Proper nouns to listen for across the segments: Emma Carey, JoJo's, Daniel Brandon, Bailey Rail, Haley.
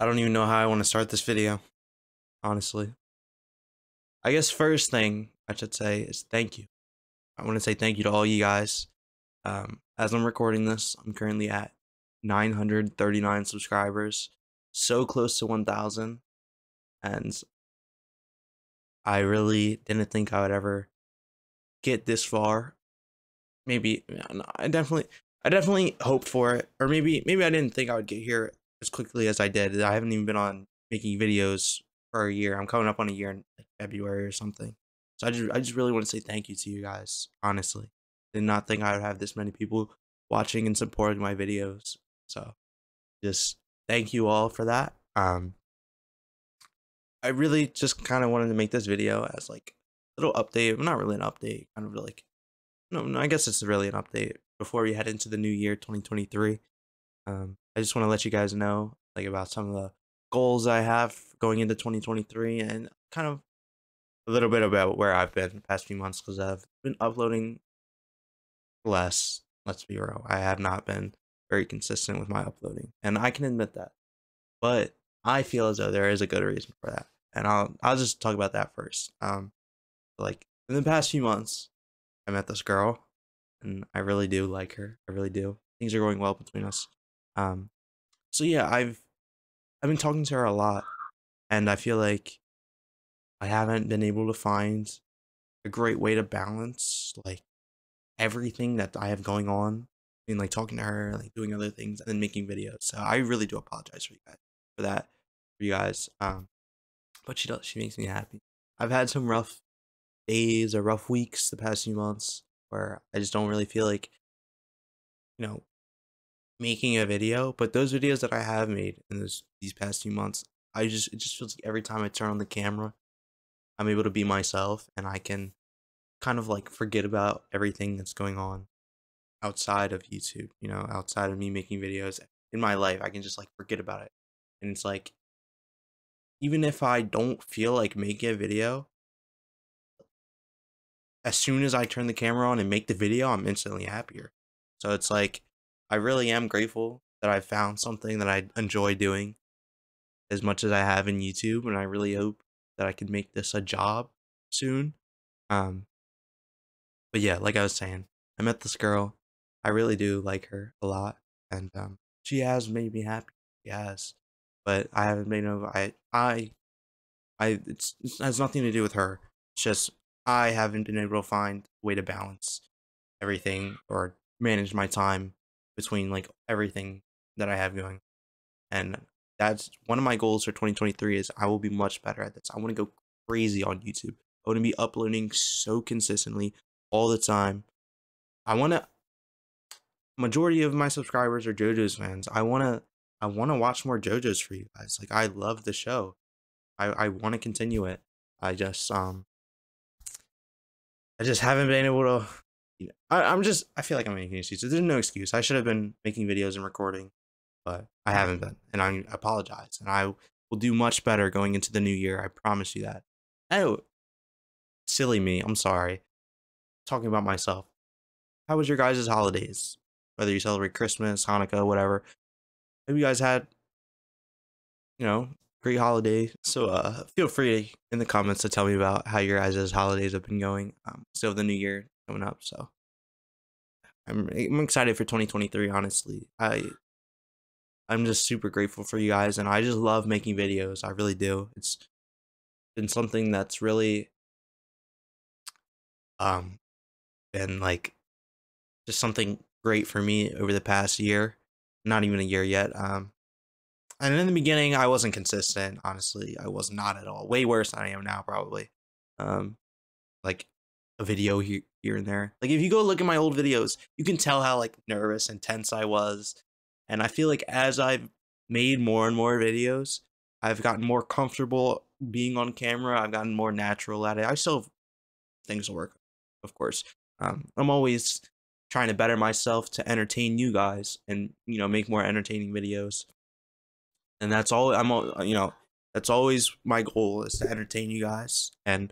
I don't even know how I want to start this video, honestly. I guess first thing I should say is thank you. I want to say thank you to all you guys. As I'm recording this, I'm currently at 939 subscribers, so close to 1,000, and I really didn't think I would ever get this far. Maybe I definitely hoped for it, or maybe I didn't think I would get here as quickly as I did. I haven't even been on making videos for a year. I'm coming up on a year in like February or something. So I just really want to say thank you to you guys, honestly. Did not think I would have this many people watching and supporting my videos. So just thank you all for that. I really just kind of wanted to make this video as like a little update. Well, not really an update, kind of like, no, I guess it's really an update before we head into the new year 2023. I just want to let you guys know like about some of the goals I have going into 2023 and kind of a little bit about where I've been the past few months, because I've been uploading less. Let's be real. I have not been very consistent with my uploading, and I can admit that. But I feel as though there is a good reason for that, and I'll just talk about that first. Like in the past few months, I met this girl, and I really do like her. I really do. Things are going well between us. So yeah, I've been talking to her a lot, and I feel like I haven't been able to find a great way to balance like everything that I have going on, and like talking to her, like doing other things, and then making videos. So I really do apologize for you guys for that, for you guys. But she makes me happy. I've had some rough days or rough weeks the past few months where I just don't really feel like, you know, making a video. But those videos that I have made in these past few months, it just feels like every time I turn on the camera, I'm able to be myself, and I can kind of like forget about everything that's going on outside of YouTube, you know, outside of me making videos in my life. I can just like forget about it. And it's like, even if I don't feel like making a video, as soon as I turn the camera on and make the video, I'm instantly happier. So it's like, I really am grateful that I found something that I enjoy doing as much as I have in YouTube, and I really hope that I can make this a job soon. But yeah, like I was saying, I met this girl. I really do like her a lot, and she has made me happy. She has, but I haven't made no. It has nothing to do with her. It's just I haven't been able to find a way to balance everything or manage my time between like everything that I have going. And that's one of my goals for 2023 is I will be much better at this. I want to go crazy on YouTube. I want to be uploading so consistently all the time. I want to, majority of my subscribers are JoJo's fans. I want to watch more JoJo's for you guys. Like I love the show. I want to continue it. I just haven't been able to. I feel like I'm making excuses. There's no excuse. I should have been making videos and recording, but I haven't been, and I apologize. And I will do much better going into the new year. I promise you that. Oh, silly me. I'm sorry. Talking about myself. How was your guys' holidays? Whether you celebrate Christmas, Hanukkah, whatever. Hope you guys had, you know, great holiday. So feel free in the comments to tell me about how your guys' holidays have been going. Still the new year coming up, so I'm excited for 2023, honestly. I'm just super grateful for you guys, and I just love making videos. I really do. It's been something that's really been like just something great for me over the past year. Not even a year yet. And in the beginning, I wasn't consistent, honestly. I was not at all. Way worse than I am now, probably. Like a video here and there. Like if you go look at my old videos, you can tell how like nervous and tense I was. And I feel like as I've made more and more videos, I've gotten more comfortable being on camera. I've gotten more natural at it. I still have things to work, of course. I'm always trying to better myself to entertain you guys, and you know, make more entertaining videos. And that's all that's always my goal, is to entertain you guys and,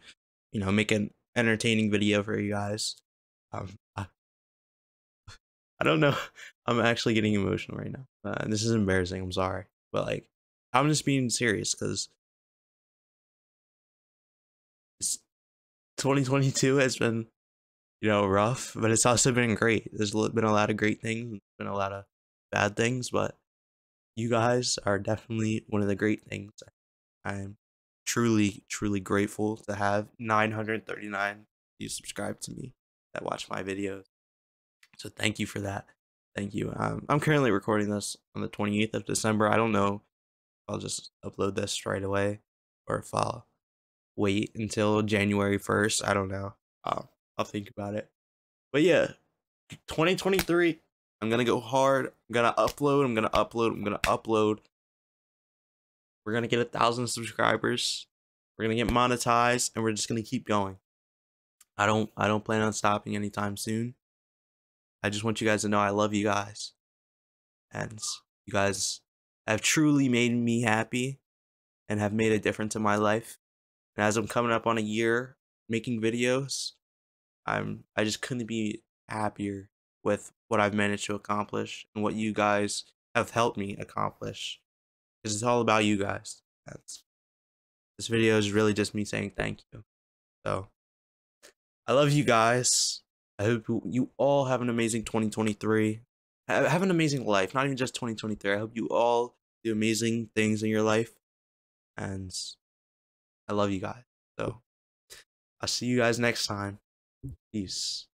you know, make an entertaining video for you guys. I don't know. I'm actually getting emotional right now. This is embarrassing. I'm sorry. But like, I'm just being serious because 2022 has been, you know, rough, but it's also been great. There's been a lot of great things, there's been a lot of bad things, but you guys are definitely one of the great things. I'm truly, truly grateful to have 939 of you subscribe to me that watch my videos. So thank you for that. Thank you. I'm currently recording this on the 28th of December. I don't know if I'll just upload this right away or if I'll wait until January 1st. I don't know. I'll think about it. But yeah, 2023, I'm going to go hard. I'm going to upload. We're going to get 1,000 subscribers. We're going to get monetized, and we're just going to keep going. I don't plan on stopping anytime soon. I just want you guys to know I love you guys. And you guys have truly made me happy and have made a difference in my life. And as I'm coming up on a year making videos, I just couldn't be happier with what I've managed to accomplish and what you guys have helped me accomplish. Because it's all about you guys. This video is really just me saying thank you. So I love you guys. I hope you all have an amazing 2023. Have an amazing life. Not even just 2023. I hope you all do amazing things in your life. And I love you guys. So I'll see you guys next time. Peace.